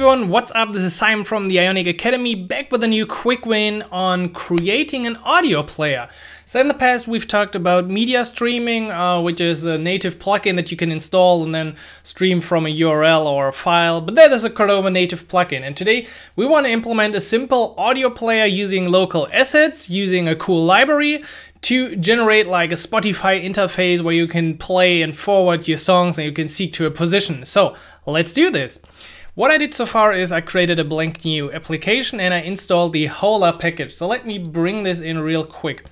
everyone, what's up? This is Simon from the Ionic Academy, back with a new quick win on creating an audio player. So in the past we've talked about media streaming, which is a native plugin that you can install and then stream from a URL or a file, but there's a Cordova native plugin, and today we want to implement a simple audio player using local assets, using a cool library, to generate like a Spotify interface where you can play and forward your songs and you can seek to a position. So let's do this. What I did so far is I created a blank new application and I installed the Howler package. So let me bring this in real quick.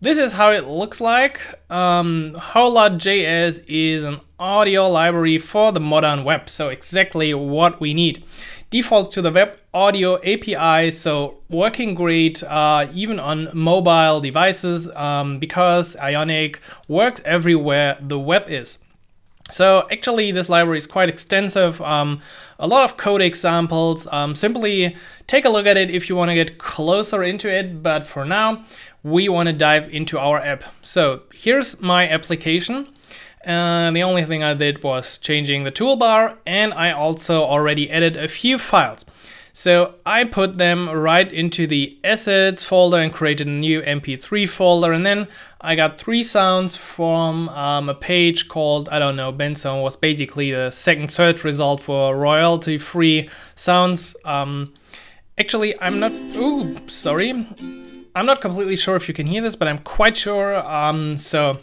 This is how it looks like. Howler.js is an audio library for the modern web, so exactly what we need. Default to the web audio API, so working great even on mobile devices because Ionic works everywhere the web is. So actually this library is quite extensive, a lot of code examples, simply take a look at it if you want to get closer into it, but for now we want to dive into our app. So here's my application, and the only thing I did was changing the toolbar, and I also already added a few files. So I put them right into the assets folder and created a new MP3 folder, and then I got three sounds from a page called, I don't know, Benson was basically the second search result for royalty-free sounds. Actually, I'm not completely sure if you can hear this, but I'm quite sure. So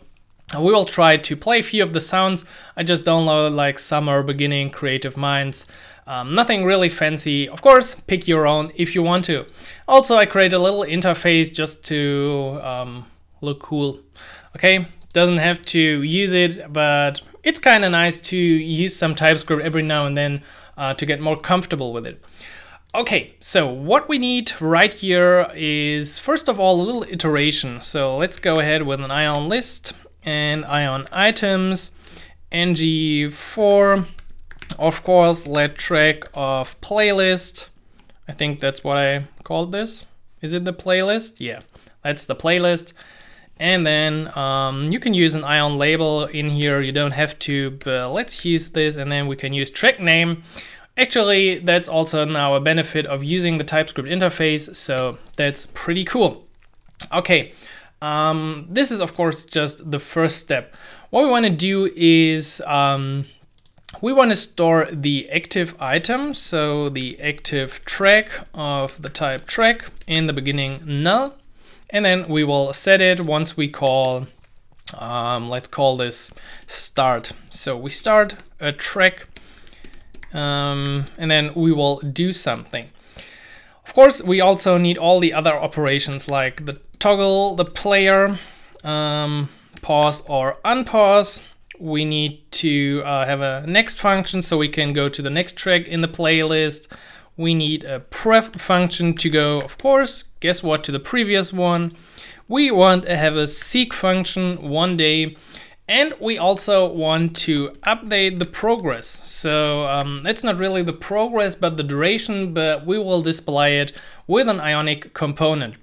we will try to play a few of the sounds. I just downloaded like Summer, Beginning, Creative Minds. Nothing really fancy, of course, pick your own if you want to. Also, I create a little interface just to look cool. Okay, doesn't have to use it, but it's kind of nice to use some TypeScript every now and then to get more comfortable with it. Okay, so what we need right here is, first of all, a little iteration. So let's go ahead with an IonList and IonItems, ng4. Of course, let track of playlist. I think that's what I called this. Is it the playlist? Yeah, that's the playlist. And then you can use an ion label in here. You don't have to, but let's use this. And then we can use track name. Actually, that's also now a benefit of using the TypeScript interface. So that's pretty cool. Okay. This is, of course, just the first step. What we want to do is we want to store the active item, so the active track of the type track in the beginning null, and then we will set it once we call, let's call this start. So we start a track, and then we will do something. Of course, we also need all the other operations like the toggle, the player, pause or unpause. We need to have a next function so we can go to the next track in the playlist. We need a pref function to go, of course, guess what, to the previous one. We want to have a seek function one day, and we also want to update the progress. So that's not really the progress but the duration, but we will display it with an Ionic component.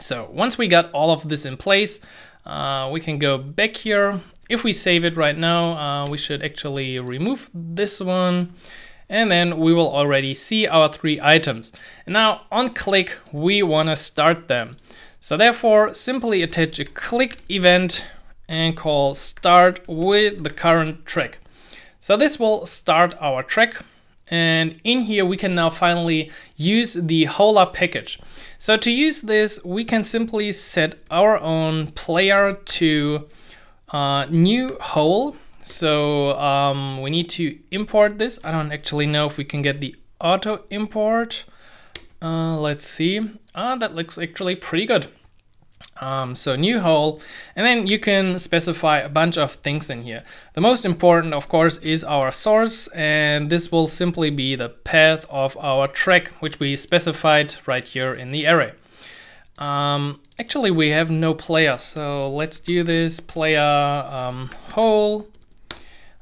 So once we got all of this in place, we can go back here. If we save it right now, we should actually remove this one, and then we will already see our three items. Now on click, we want to start them. So therefore, simply attach a click event and call start with the current track. So this will start our track, and in here we can now finally use the Howler package. So to use this, we can simply set our own player to new whole. So we need to import this. I don't actually know if we can get the auto import. Let's see. That looks actually pretty good. So new whole, and then you can specify a bunch of things in here. The most important, of course, is our source, and this will simply be the path of our track, which we specified right here in the array. Actually, we have no player, so let's do this player whole,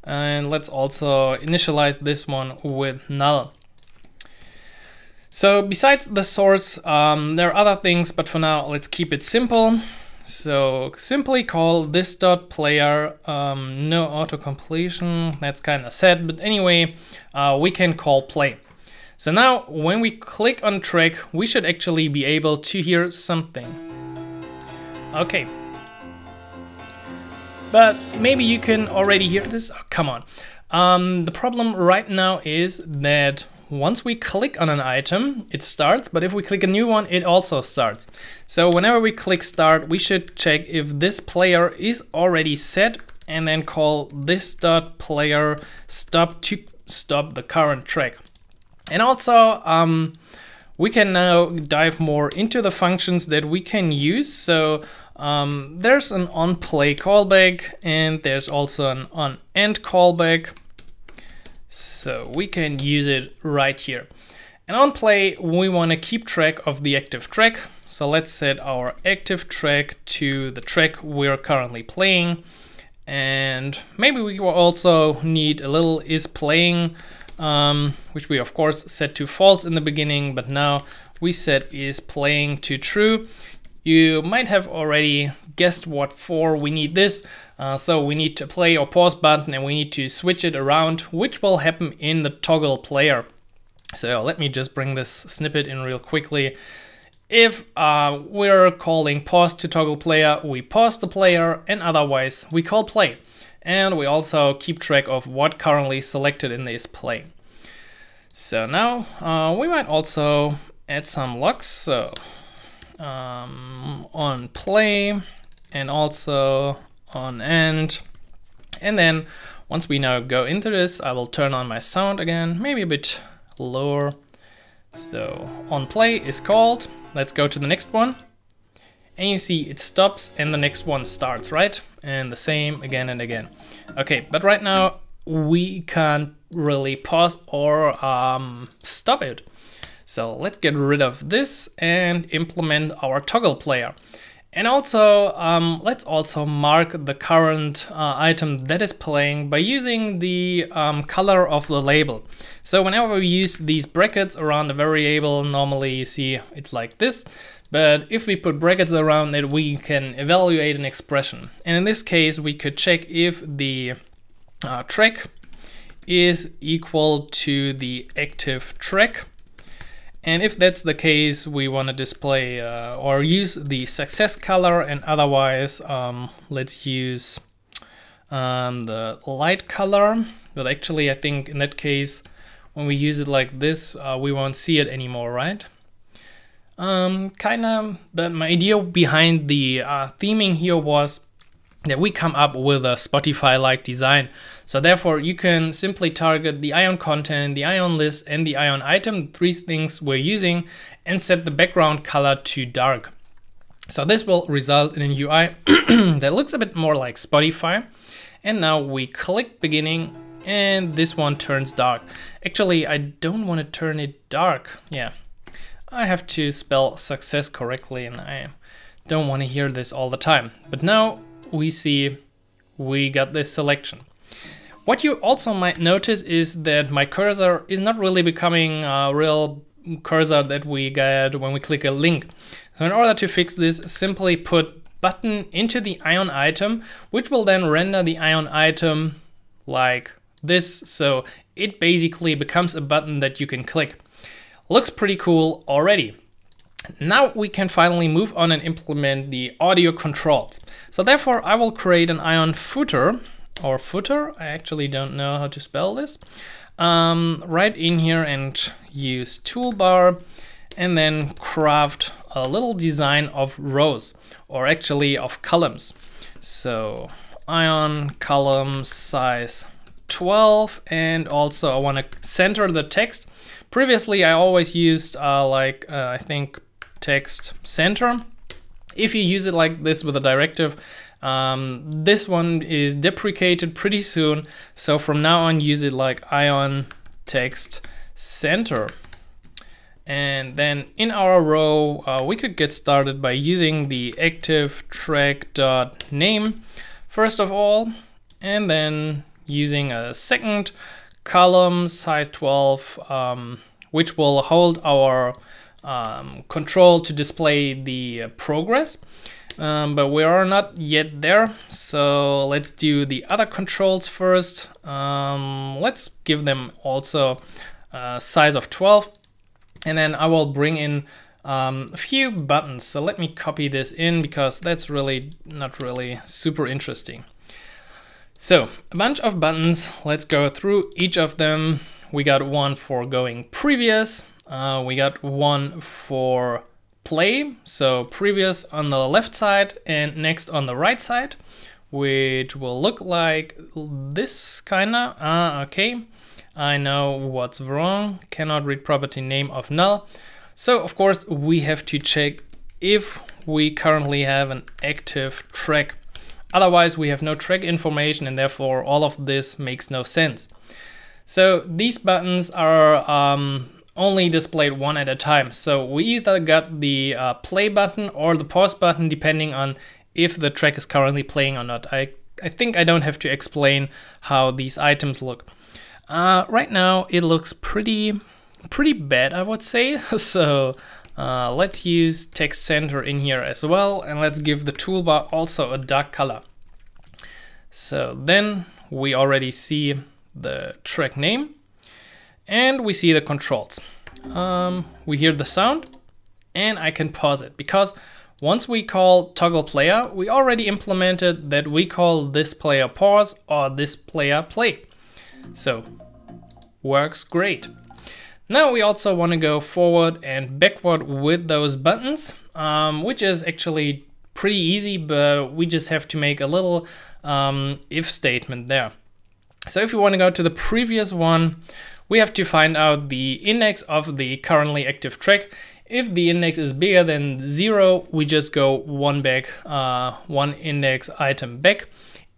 and let's also initialize this one with null. So besides the source, there are other things, but for now let's keep it simple. So simply call this dot player, no auto completion, that's kind of sad, but anyway, we can call play. So now when we click on track, we should actually be able to hear something. Okay. But maybe you can already hear this. Oh, come on. The problem right now is that once we click on an item, it starts, but if we click a new one, it also starts. So whenever we click start, we should check if this player is already set and then call this.player stop to stop the current track. And also, we can now dive more into the functions that we can use. So there's an onPlay callback and there's also an onEnd callback. So we can use it right here. And on play, we want to keep track of the active track. So let's set our active track to the track we're currently playing. And maybe we will also need a little is playing, which we of course set to false in the beginning, but now we set is playing to true. You might have already guessed what for we need this. So we need to play or pause button and we need to switch it around, which will happen in the toggle player. So let me just bring this snippet in real quickly. If we're calling pause to toggle player, we pause the player, and otherwise we call play. And we also keep track of what currently selected in this play. So now we might also add some locks. So on play and also on end, and then once we now go into this, I will turn on my sound again, maybe a bit lower. So on play is called. Let's go to the next one, and you see it stops and the next one starts, right? And the same again and again. Okay, but right now we can't really pause or stop it. So let's get rid of this and implement our toggle player. And also, let's also mark the current item that is playing by using the color of the label. So whenever we use these brackets around a variable, normally you see it's like this. But if we put brackets around it, we can evaluate an expression. And in this case, we could check if the track is equal to the active track. And if that's the case, we want to display or use the success color, and otherwise let's use the light color. But actually I think in that case, when we use it like this, we won't see it anymore, right? Kinda, but my idea behind the theming here was that we come up with a Spotify-like design. So therefore you can simply target the IonContent, the IonList, and the IonItem, three things we're using, and set the background color to dark. So this will result in a UI that looks a bit more like Spotify. And now we click beginning and this one turns dark. Actually, I don't want to turn it dark. Yeah, I have to spell success correctly and I don't want to hear this all the time. But now we see we got this selection. What you also might notice is that my cursor is not really becoming a real cursor that we get when we click a link. So in order to fix this, simply put button into the ion item, which will then render the ion item like this. So it basically becomes a button that you can click. Looks pretty cool already. Now we can finally move on and implement the audio controls. So therefore I will create an IonFooter or footer, I actually don't know how to spell this, right in here and use toolbar and then craft a little design of rows or actually of columns. So ion column size 12, and also I want to center the text. Previously I always used I think text center. If you use it like this with a directive, this one is deprecated pretty soon. So from now on use it like ion text center. And then in our row, we could get started by using the active track.name first of all, and then using a second column size 12, which will hold our control to display the progress, but we are not yet there. So let's do the other controls first. Let's give them also a size of 12. And then I will bring in a few buttons. So let me copy this in because that's really not really super interesting. So a bunch of buttons, let's go through each of them. We got one for going previous, we got one for play, so previous on the left side and next on the right side, which will look like this kinda, okay. I know what's wrong, cannot read property name of null. So of course we have to check if we currently have an active track. Otherwise we have no track information and therefore all of this makes no sense. So these buttons are only displayed one at a time. So we either got the play button or the pause button depending on if the track is currently playing or not. I think I don't have to explain how these items look. Right now it looks pretty bad, I would say. So let's use text center in here as well, and let's give the toolbar also a dark color. So then we already see the track name and we see the controls. We hear the sound and I can pause it because once we call toggle player, we already implemented that we call this player pause or this player play. So works great. Now we also want to go forward and backward with those buttons, which is actually pretty easy, but we just have to make a little if statement there. So if we want to go to the previous one, we have to find out the index of the currently active track. If the index is bigger than 0, we just go one back, one index item back.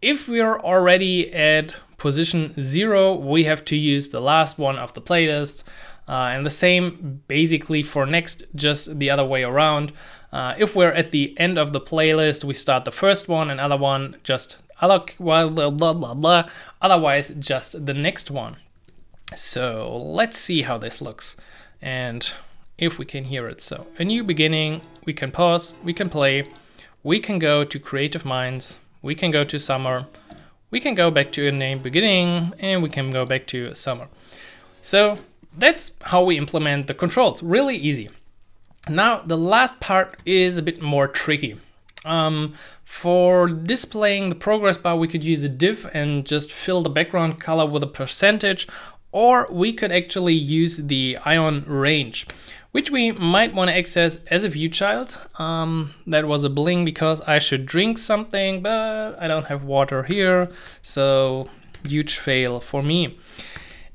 If we're already at position 0, we have to use the last one of the playlist. And the same basically for next, just the other way around. If we're at the end of the playlist, we start the first one and other one just otherwise just the next one. So let's see how this looks and if we can hear it. So a new beginning, we can pause, we can play, we can go to Creative Minds, we can go to Summer, we can go back to a name beginning, and we can go back to Summer. So that's how we implement the controls, really easy. Now the last part is a bit more tricky. For displaying the progress bar, we could use a div and just fill the background color with a percentage, or we could actually use the ion range, which we might want to access as a view child. That was a bling because I should drink something, but I don't have water here, so huge fail for me.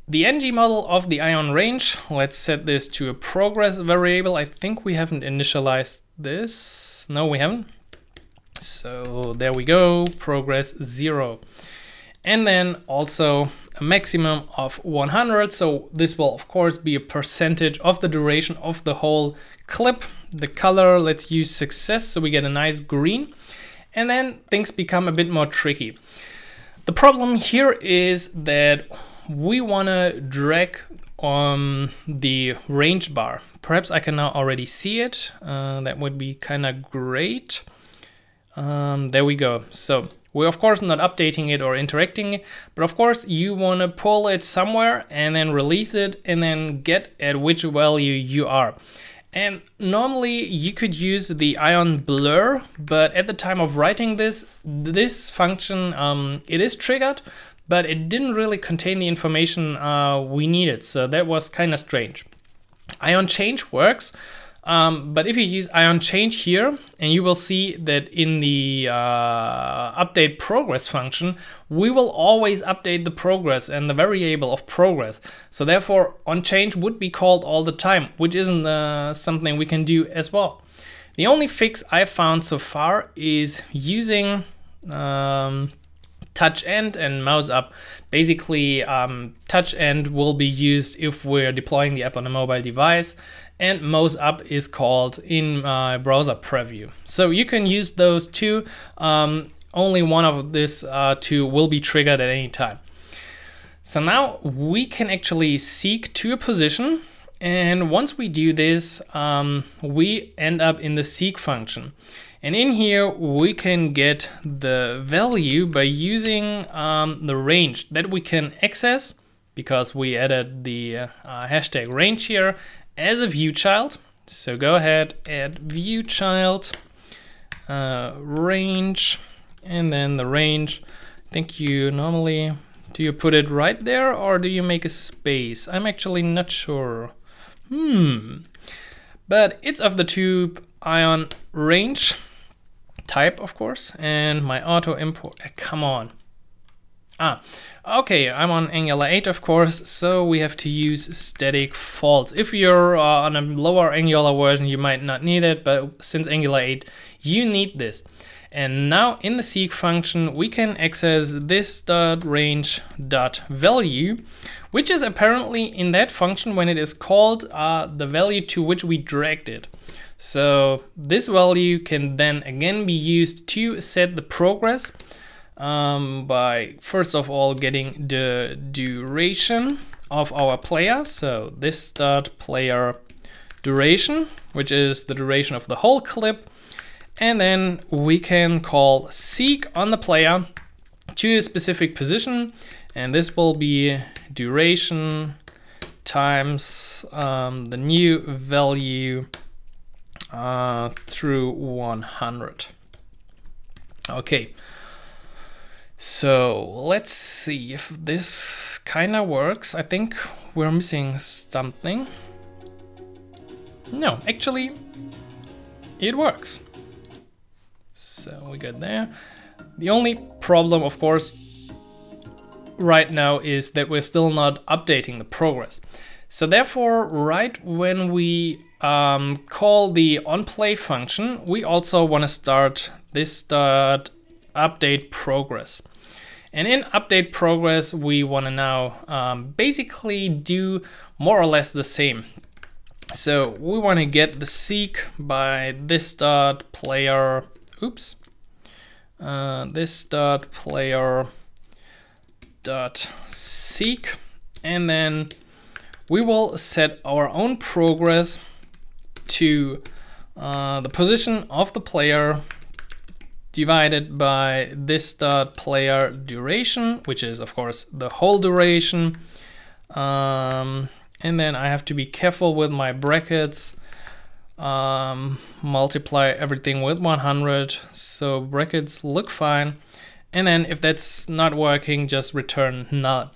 The ng model of the ion range, let's set this to a progress variable. I think we haven't initialized this. No, we haven't. So there we go, progress 0. And then also a maximum of 100. So this will of course be a percentage of the duration of the whole clip. The color, let's use success so we get a nice green. And then things become a bit more tricky. The problem here is that we want to drag on the range bar. Perhaps I can now already see it. That would be kind of great. There we go. So we're of course not updating it or interacting it, but of course you want to pull it somewhere and then release it and then get at which value you are. And normally you could use the ion blur, but at the time of writing this function, it is triggered, but it didn't really contain the information we needed. So that was kind of strange. IonChange works. But if you use IonChange here, and you will see that in the update progress function, we will always update the progress and the variable of progress. So therefore, onChange would be called all the time, which isn't something we can do as well. The only fix I found so far is using TouchEnd and mouse up. Basically, TouchEnd will be used if we're deploying the app on a mobile device, and mouse up is called in browser preview. So you can use those two. Only one of these two will be triggered at any time. So now we can actually seek to a position, and once we do this, we end up in the seek function. And in here we can get the value by using the range that we can access because we added the hashtag range here. as a view child. So go ahead, add view child, range, and then the range. I think you normally, do you put it right there or do you make a space? I'm actually not sure. But it's of the tube ion range type, of course, and my auto import, come on. Okay, I'm on Angular 8, of course, so we have to use static faults. If you're on a lower Angular version, you might not need it, but since Angular 8, you need this. And now in the seek function, we can access this.range.value, which is apparently in that function when it is called the value to which we dragged it. So this value can then again be used to set the progress by first of all getting the duration of our player. So this.player duration, which is the duration of the whole clip. And then we can call seek on the player to a specific position. And this will be duration times the new value through 100. Okay. So let's see if this kind of works. I think we're missing something. No, actually it works. So we got there. The only problem, of course, right now is that we're still not updating the progress. So therefore, right when we call the onPlay function, we also want to start this.updateProgress. And in update progress, we want to now basically do more or less the same. So we want to get the seek by this.player, this.player.seek, and then we will set our own progress to the position of the player divided by this.player duration, which is of course the whole duration. And then I have to be careful with my brackets. Multiply everything with 100, so brackets look fine. And then if that's not working, just return null.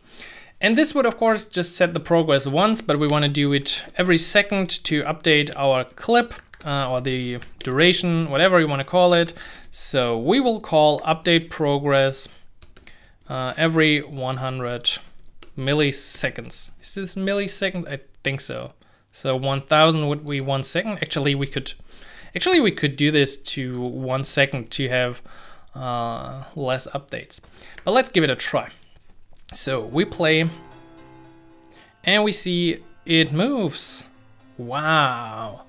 And this would of course just set the progress once, but we want to do it every second to update our clip or the duration, whatever you want to call it. So we will call update progress every 100 milliseconds. Is this milliseconds? I think so. So 1000 would be 1 second. Actually, we could do this to 1 second to have less updates. But let's give it a try. So we play and we see it moves. Wow.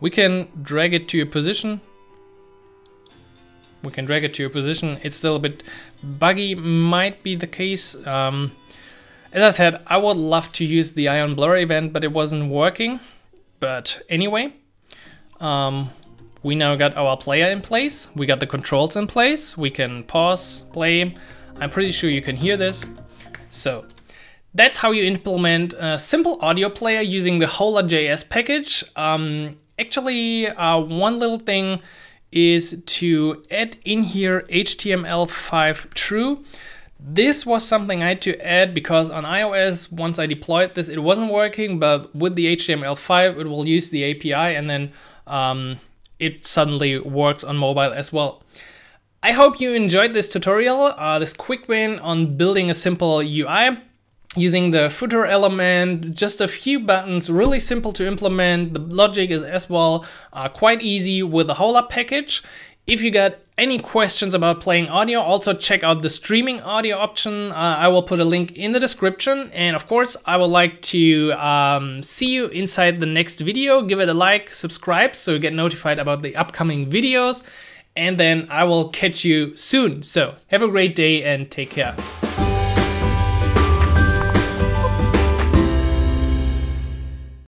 We can drag it to a position. It's still a bit buggy, might be the case. As I said, I would love to use the Ion Blur event, but it wasn't working. But anyway, we now got our player in place. We got the controls in place. We can pause, play. I'm pretty sure you can hear this. So that's how you implement a simple audio player using the Howler.js package. One little thing is to add in here HTML5 true. This was something I had to add because on iOS, once I deployed this, it wasn't working, but with the HTML5, it will use the API and then it suddenly works on mobile as well. I hope you enjoyed this tutorial, this quick win on building a simple UI using the footer element, just a few buttons, really simple to implement. The logic is as well quite easy with the Howler package. If you got any questions about playing audio, also check out the streaming audio option. I will put a link in the description. And of course, I would like to see you inside the next video. Give it a like, subscribe, so you get notified about the upcoming videos. And then I will catch you soon. So have a great day and take care.